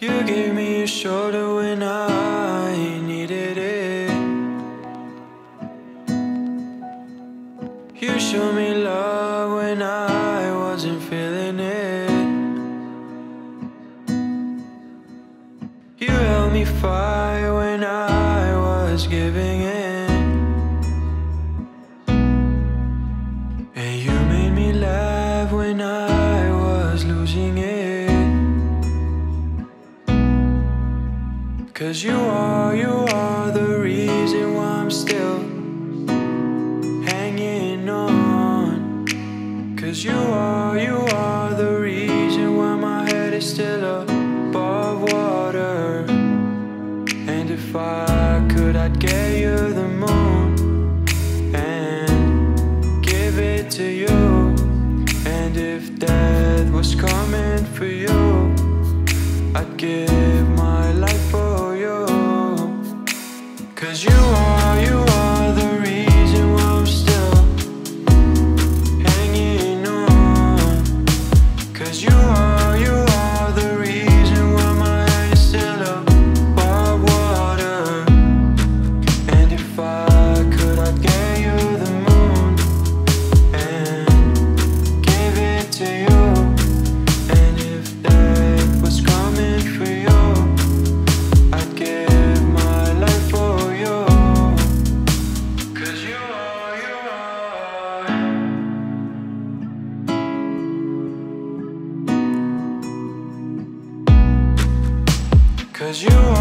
You gave me your shoulder when I needed it. You showed me love when I wasn't feeling it. You helped me fight when I was giving in. And you made me laugh when I was losing it. 'Cause you are the reason why I'm still hanging on. 'Cause you are the reason why my head is still above water. And if I could, I'd get you the moon and give it to you. And if death was coming for you, I'd give my life for you. 'Cause you are the reason why I'm still hanging on. 'Cause you are the reason why my head is still above water. And if I could, I'd get you the moon and give it to you. And if death was coming for you, I'd give. Cause you are